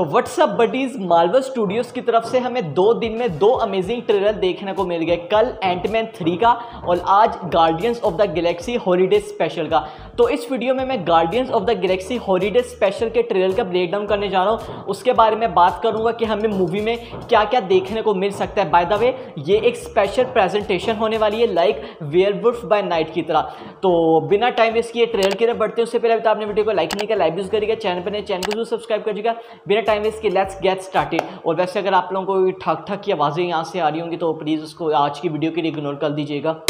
तो WhatsApp buddies Marvel studios की तरफ से हमें 2 दिन में 2 अमेजिंग ट्रेलर देखने को मिल गए। कल एंटमैन 3 का और आज guardians of the Galaxy holiday special का। तो इस वीडियो में मैं guardians of the Galaxy holiday special के ट्रेलर का ब्रेकडाउन करने जा रहा हूँ, उसके बारे में बात करूँगा कि हमें मूवी में क्या क्या देखने को मिल सकता है। बाय द वे ये एक स्पेशल प्रेजेंटेशन होने वाली है लाइक वेयरवुल्फ बाय नाइट की तरह। तो बिना टाइम वेस्ट किए ट्रेलर की तरफ बढ़ते हैं। उससे पहले आपने वीडियो को लाइक नहीं किया, लाइक यूज़ करिएगा, चैनल पर नए चैनल को जरूर सब्सक्राइब करिएगा। बिना टाइम वेस्ट किए लेट्स गेट स्टार्टेड। और वैसे अगर आप लोगों को ठक ठक की आवाज़ें यहाँ से आ रही होंगी तो प्लीज़ उसको आज की वीडियो के लिए इग्नोर कर दीजिएगा।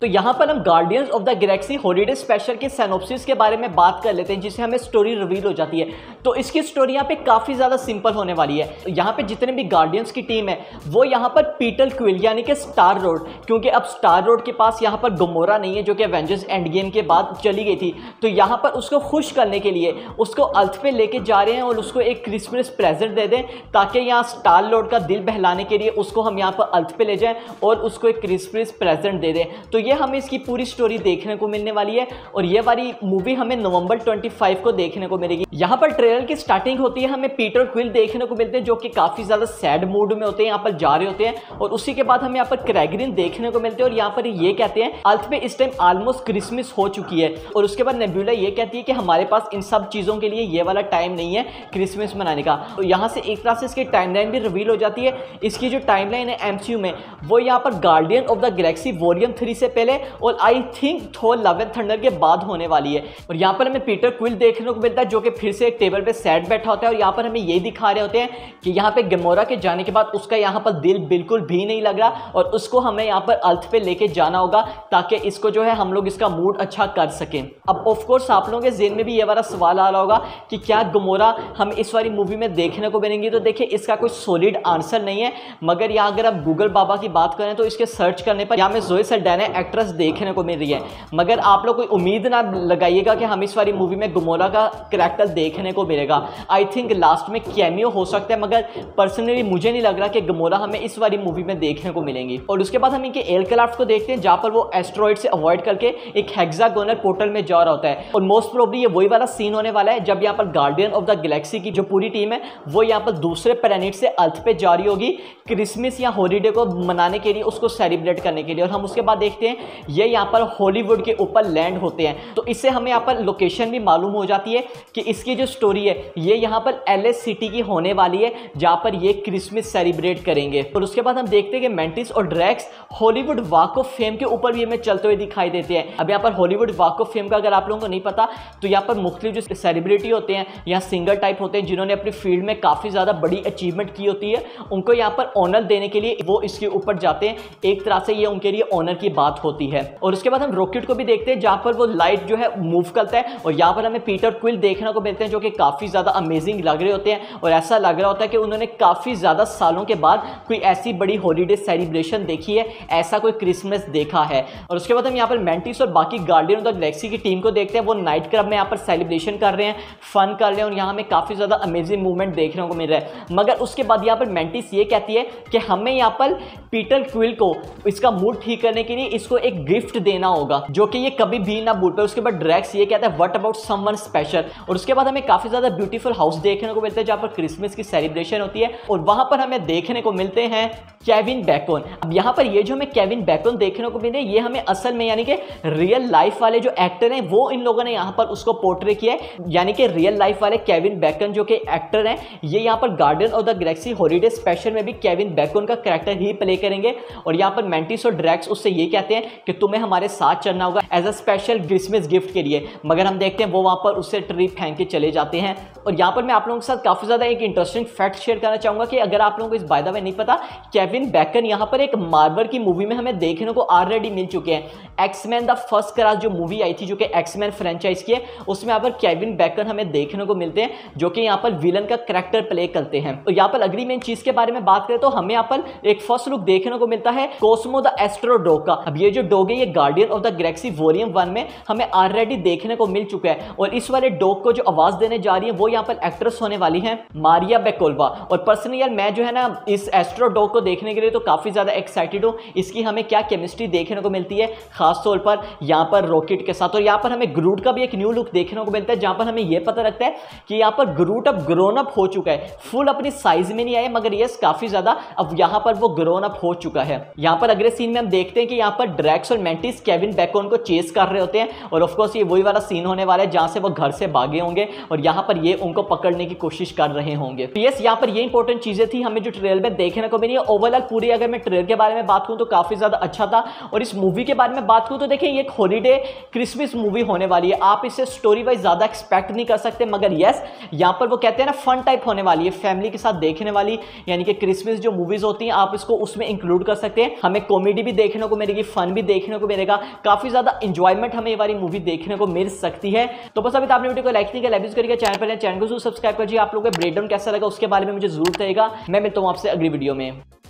तो यहाँ पर हम guardians of the Galaxy holiday special के सिनॉप्सिस के बारे में बात कर लेते हैं, जिससे हमें स्टोरी रिवील हो जाती है। तो इसकी स्टोरी यहाँ पे काफ़ी ज़्यादा सिंपल होने वाली है। यहाँ पे जितने भी गार्डियंस की टीम है वो यहाँ पर पीटर क्विल यानी कि स्टार-लॉर्ड, क्योंकि अब स्टार-लॉर्ड के पास यहाँ पर गमोरा नहीं है जो कि एवेंजर्स एंड गेम के बाद चली गई थी, तो यहाँ पर उसको खुश करने के लिए उसको अर्थ पे लेके जा रहे हैं और उसको एक क्रिसमस प्रेजेंट दे दें, ताकि यहाँ स्टार-लॉर्ड का दिल बहलाने के लिए उसको हम यहाँ पर अर्थ पे ले जाएँ और उसको एक क्रिसमस प्रेजेंट दे दें। तो ये हमें इसकी पूरी स्टोरी देखने को मिलने वाली है और ये वाली मूवी हमें नवंबर 25 को देखने को मिलेगी। यहाँ पर ट्रेलर की स्टार्टिंग होती है, हमें पीटर क्विल देखने को मिलते हैं जो कि काफ़ी ज़्यादा सैड मूड में होते हैं, यहाँ पर जा रहे होते हैं और उसी के बाद हमें यहाँ पर क्रैगरिन देखने को मिलते हैं और यहाँ पर ये कहते हैं अर्थ पे इस टाइम ऑलमोस्ट क्रिसमस हो चुकी है। और उसके बाद नेबुला ये कहती है कि हमारे पास इन सब चीज़ों के लिए ये वाला टाइम नहीं है क्रिसमस मनाने का। तो यहाँ से एक तरह से इसकी टाइमलाइन भी रिवील हो जाती है। इसकी जो टाइमलाइन है MCU में वो यहाँ पर guardian of the Galaxy volume 3 से पहले और I think Thor love and thunder के बाद होने वाली है। और यहाँ पर हमें पीटर क्विल देखने को मिलता है जो कि फिर से एक टेबल पे सैड बैठा होता है और यहाँ पर हमें ये दिखा रहे होते हैं कि यहाँ पे गमोरा के जाने के बाद उसका यहाँ पर दिल बिल्कुल भी नहीं लग रहा और उसको हमें यहाँ पर अर्थ पे लेके जाना होगा ताकि इसको जो है हम लोग इसका मूड अच्छा कर सकें। अब ऑफकोर्स आप लोगों के जेहन में भी ये वाला सवाल आ रहा होगा कि क्या गमोरा हम इस वाली मूवी में देखने को मिलेंगी। तो देखिए इसका कोई सॉलिड आंसर नहीं है, मगर यहाँ अगर आप गूगल बाबा की बात करें तो इसके सर्च करने पर यहाँ में जोए सल्डाना एक्ट्रेस देखने को मिल रही है, मगर आप लोग कोई उम्मीद ना लगाइएगा कि हम इस वाली मूवी में गमोरा का करैक्टर देखने को मिलेगा। आई थिंक लास्ट में कैमियो हो सकता है, मगर पर्सनली मुझे नहीं लग रहा कि गमोरा हमें इस वाली मूवी में देखने को मिलेंगी। और उसके बाद हम इनके एयरक्राफ्ट को देखते हैं जहाँ पर वो एस्ट्रॉइड से अवॉइड करके एक हेक्सागोनल पोर्टल में जा रहा होता है और मोस्ट प्रोबेबली ये वही वाला सीन होने वाला है जब यहाँ पर गार्डियन ऑफ द गैलेक्सी की जो पूरी टीम है वो यहाँ पर दूसरे प्लेनेट से अर्थ पे जा रही होगी क्रिसमस या हॉलीडे को मनाने के लिए, उसको सेलिब्रेट करने के लिए। और हम उसके बाद देखते हैं ये यहाँ पर हॉलीवुड के ऊपर लैंड होते हैं। तो इससे हमें यहाँ पर लोकेशन भी मालूम हो जाती है कि इसकी जो स्टोरी है ये यहाँ पर LA सिटी की होने वाली है जहाँ पर ये क्रिसमस सेलिब्रेट करेंगे। और उसके बाद हम देखते हैं कि मैंटिस और Drax Hollywood walk of fame के ऊपर भी हमें चलते हुए दिखाई देते हैं। अब यहाँ पर हॉलीवुड वॉक ऑफ फेम का अगर आप लोगों को नहीं पता तो यहाँ पर मुख्तलिफ जो सेलिब्रिटी होते हैं या सिंगर टाइप होते हैं जिन्होंने अपनी फील्ड में काफ़ी ज़्यादा बड़ी अचीवमेंट की होती है, उनको यहाँ पर ऑनर देने के लिए वो इसके ऊपर जाते हैं। एक तरह से ये उनके लिए ऑनर की बात होती है। और उसके बाद हम रॉकेट को भी देखते हैं जहाँ पर वो लाइट जो है मूव करता है और यहाँ पर हमें पीटर क्विल देखने को मिलते हैं जो कि काफ़ी ज़्यादा अमेजिंग लग रहे होते हैं और ऐसा लग रहा होता है कि उन्होंने काफ़ी ज़्यादा सालों के बाद कोई ऐसी बड़ी हॉलीडे सेलिब्रेशन देखी है, ऐसा कोई क्रिसमस देखा है। और उसके बाद हम यहाँ पर मैंटिस और बाकी गार्डियन ऑफ द गैलेक्सी की टीम को देखते हैं, वो नाइट क्लब में यहाँ पर सेलिब्रेशन कर रहे हैं, फन कर रहे हैं और यहाँ हमें काफ़ी ज़्यादा अमेजिंग मूवमेंट देखने को मिल रहा है। मगर उसके बाद यहाँ पर मैंटिस ये कहती है कि हमें यहाँ पर पीटर क्विल को इसका मूड ठीक करने के लिए इसको एक गिफ्ट देना होगा जो कि ये कभी भी ना भूल पाए। उसके बाद ड्रैक्स ये कहता है व्हाट अबाउट समवन स्पेशल। और उसके बाद हमें काफ़ी ज़्यादा ब्यूटीफुल हाउस देखने को मिलता है जहाँ पर क्रिसमस की सेलिब्रेशन होती है और वहाँ पर हमें देखने को मिलते हैं केविन बैकन। अब यहाँ पर ये जो हमें केविन बैकन देखने को मिले ये हमें असल में यानी कि रियल लाइफ वाले जो एक्टर हैं वो इन लोगों ने यहाँ पर उसको पोर्ट्रे किया है, यानी कि रियल लाइफ वाले केविन बैकन जो कि एक्टर हैं ये यहाँ पर guardian of the Galaxy holiday special में भी केविन बैकन का कैरेक्टर ही प्ले करेंगे। और यहाँ पर मैंटिस और ड्रैक्स उससे ये कहते हैं कि तुम्हें हमारे साथ चलना होगा as a special Christmas gift के लिए, मगर हम देखते हैं वो वहाँ पर उससे ट्री फेंक के चले जाते हैं। और यहाँ पर मैं आप लोगों के साथ काफ़ी ज़्यादा एक इंटरेस्टिंग फैक्ट शेयर करना चाहूँगा कि अगर आप लोगों को इस बाय द वे नहीं पता, केविन बैकन यहाँ पर एक मार्वल की मूवी में हमें देखने को ऑलरेडी मिल चुके हैं। एक्समैन द फर्स्ट क्लास जो मूवी आई थी जो कि एक्समैन फ्रेंचाइज की है उसमें यहाँ पर केविन बैकन हमें देखने को मिलते हैं जो कि यहाँ पर विलन का कैरेक्टर प्ले करते हैं। और यहाँ पर अगली मेन चीज़ के बारे में बात करें तो हमें यहाँ पर एक फर्स्ट लुक देखने को मिलता है कोस्मो द एस्ट्रोडॉग का। अब ये जो डॉग है ये guardian of the Galaxy volume 1 में हमें ऑलरेडी देखने को मिल चुका है और इस वाले डॉग को जो आवाज देने जा रही है वो यहाँ पर एक्ट्रेस होने वाली है मारिया बेकोल्वा। और पर्सनली यार मैं जो है ना इस एस्ट्रो डॉग को देखने के लिए तो काफी ज्यादा एक्साइटेड हूँ, इसकी हमें क्या केमिस्ट्री देखने को मिलती है खासतौर पर यहाँ पर रॉकेट के साथ। और यहाँ पर हमें ग्रूट का भी एक न्यू लुक देखने को मिलता है जहाँ पर हमें यह पता लगता है कि यहाँ पर ग्रूट अब ग्रोन अप हो चुका है, फुल अपनी साइज में नहीं आया मगर यस काफी ज्यादा अब यहाँ पर वो ग्रोन अप हो चुका है। यहाँ पर अगले सीन में हम देखते हैं कि यहाँ पर ड्रैक्स और मैंटिस केविन बैकोन को चेस कर रहे होते हैं और ऑफकोर्स ये वही वाला सीन होने वाला है जहाँ से वो घर से भागे होंगे और यहाँ पर ये उनको पकड़ने की कोशिश कर रहे होंगे। यस यहाँ पर ये इंपॉर्टेंट चीजें थी हमें जो ट्रेलर में देखने को मिली है। ओवरऑल पूरी अगर मैं ट्रेलर के बारे में बात करूँ तो काफी ज्यादा अच्छा था। और इस मूवी के बारे में बात करूँ तो देखिए ये एक हॉलीडे क्रिसमस मूवी होने वाली है, आप इससे स्टोरी वाइज ज्यादा एक्सपेक्ट नहीं कर सकते मगर यस यहाँ पर वो कहते हैं ना फन टाइप होने वाली है, फैमिली के साथ देखने वाली, यानी कि क्रिसमस जो मूवीज होती हैं आप इसको उसमें इंक्लूड कर सकते हैं। हमें कॉमेडी भी देखने को मिलेगी, फन भी देखने को मिलेगा, काफी ज्यादा एंजॉयमेंट हमें ये वाली मूवी देखने को मिल सकती है। तो बस अभी आपने वीडियो को लाइक नहीं किया लाइक करिएगा, चैनल पर चैनल को जरूर सब्सक्राइब करिए, आप लोगों को ब्रेकडाउन कैसा लगा उसके बारे में मुझे जरूर बताइएगा। मैं मिलता हूँ आपसे अगली वीडियो में।